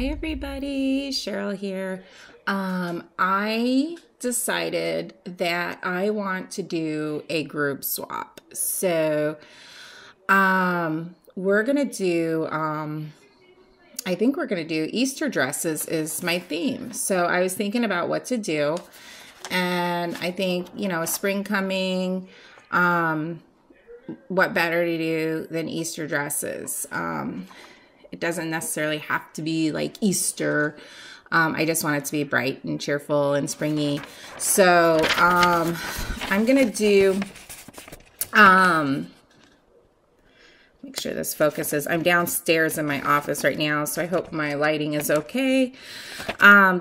Hi everybody, Cheryl here. I decided that I want to do a group swap. So we're gonna do, I think we're gonna do Easter dresses is my theme. So I was thinking about what to do, and I think, you know, spring coming, what better to do than Easter dresses? It doesn't necessarily have to be like Easter. I just want it to be bright and cheerful and springy. So I'm gonna do, make sure this focuses. I'm downstairs in my office right now, so I hope my lighting is okay.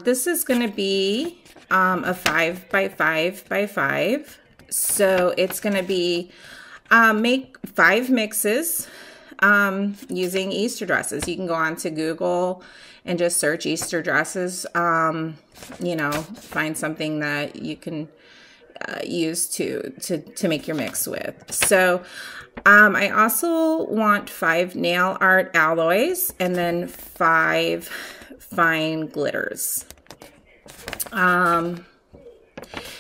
This is gonna be a 5 by 5 by 5. So it's gonna be, make 5 mixes. Using Easter dresses. You can go on to Google and just search Easter dresses, you know, find something that you can use to make your mix with. So I also want 5 nail art alloys and then 5 fine glitters.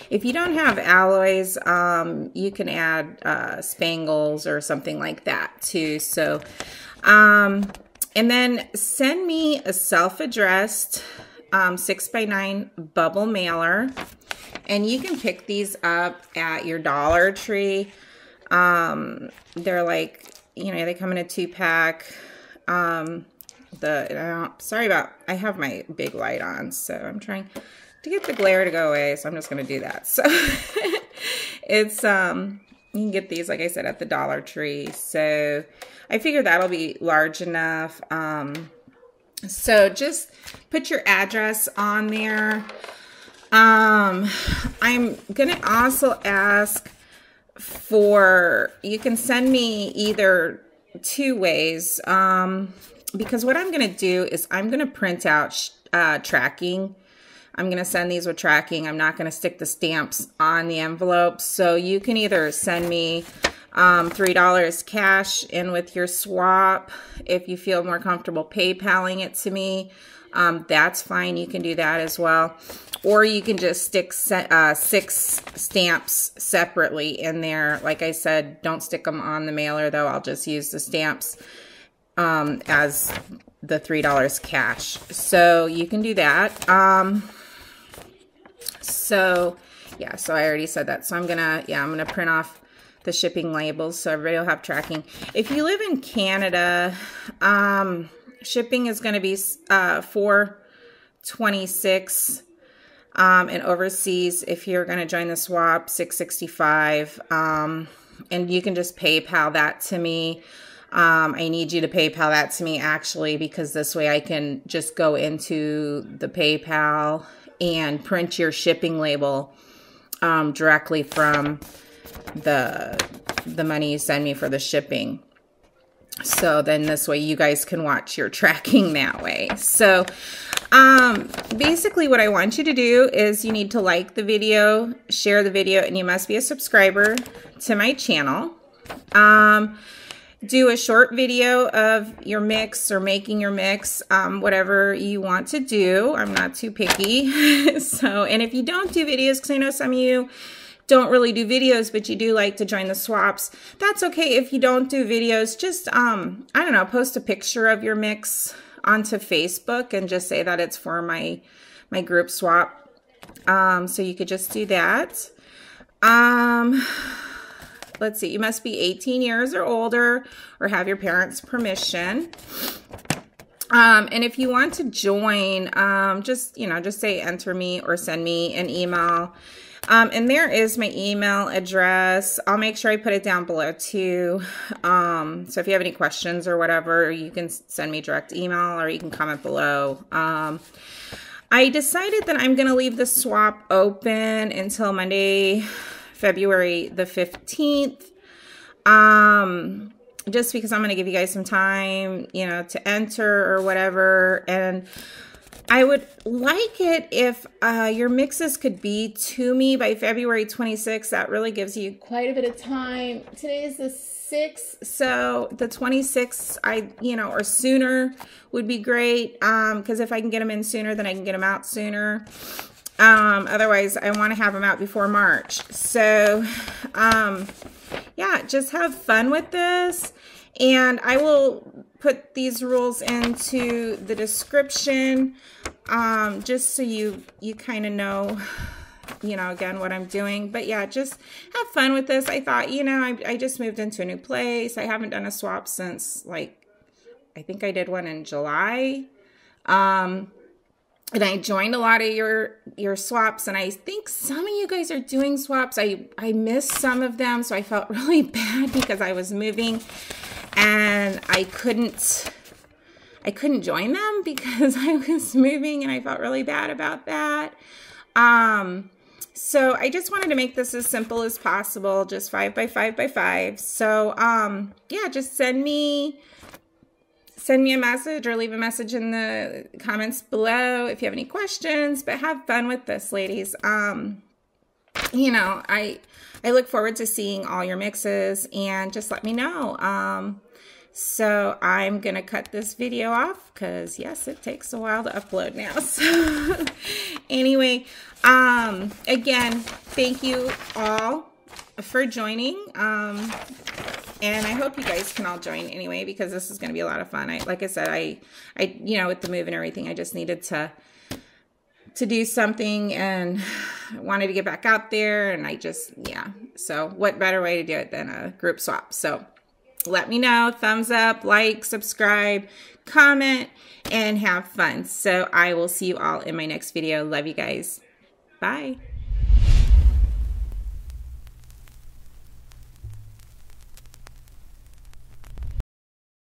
If you don't have alloys, you can add spangles or something like that too. So, and then send me a self-addressed 6 by 9 bubble mailer. And you can pick these up at your Dollar Tree. They're like, you know, they come in a 2-pack. I have my big light on, so I'm trying to get the glare to go away, so I'm just gonna do that. So it's you can get these, like I said, at the Dollar Tree, so I figure that'll be large enough. So just put your address on there. I'm gonna also ask for, you can send me either 2 ways, because what I'm gonna do is I'm gonna print out tracking. I'm going to send these with tracking. I'm not going to stick the stamps on the envelopes. So you can either send me $3 cash in with your swap. If you feel more comfortable PayPaling it to me, that's fine. You can do that as well. Or you can just stick 6 stamps separately in there. Like I said, don't stick them on the mailer, though. I'll just use the stamps as the $3 cash. So you can do that. So yeah, so I already said that. So I'm gonna print off the shipping labels so everybody will have tracking. If you live in Canada, shipping is gonna be $4.26, and overseas, if you're gonna join the swap, $6.65. And you can just PayPal that to me. I need you to PayPal that to me, actually, because this way I can just go into the PayPal and print your shipping label directly from the money you send me for the shipping. So then this way you guys can watch your tracking that way. So basically what I want you to do is you need to like the video, share the video, and you must be a subscriber to my channel. Do a short video of your mix or making your mix, whatever you want to do. I'm not too picky. So, and if you don't do videos, because I know some of you don't really do videos, but you do like to join the swaps, that's okay. If you don't do videos, just, I don't know, post a picture of your mix onto Facebook and just say that it's for my group swap. So you could just do that. Let's see, you must be 18 years or older or have your parents' permission. And if you want to join, just say enter me or send me an email. And there is my email address. I'll make sure I put it down below too. So if you have any questions or whatever, you can send me direct email or you can comment below. I decided that I'm going to leave the swap open until Monday, February the 15th, just because I'm going to give you guys some time, you know, to enter or whatever. And I would like it if your mixes could be to me by February 26th. That really gives you quite a bit of time. Today is the 6th, so the 26th, or sooner would be great, because if I can get them in sooner, then I can get them out sooner. Otherwise, I want to have them out before March. So, yeah, just have fun with this. And I will put these rules into the description, just so you kind of know, again, what I'm doing. But yeah, just have fun with this. I thought, I just moved into a new place. I haven't done a swap since, I think I did one in July. And I joined a lot of your swaps, and I think some of you guys are doing swaps. I missed some of them, so I felt really bad because I was moving and I couldn't join them because I was moving, and I felt really bad about that. So I just wanted to make this as simple as possible, just 5 by 5 by 5. So yeah, just send me a message or leave a message in the comments below if you have any questions, but have fun with this, ladies. I look forward to seeing all your mixes, and just let me know. So I'm going to cut this video off because, yes, it takes a while to upload now. So anyway, again, thank you all for joining. And I hope you guys can all join anyway, because this is going to be a lot of fun. Like I said, I with the move and everything, I just needed to do something, and wanted to get back out there. And yeah. So what better way to do it than a group swap? So let me know. Thumbs up, like, subscribe, comment, and have fun. So I will see you all in my next video. Love you guys. Bye.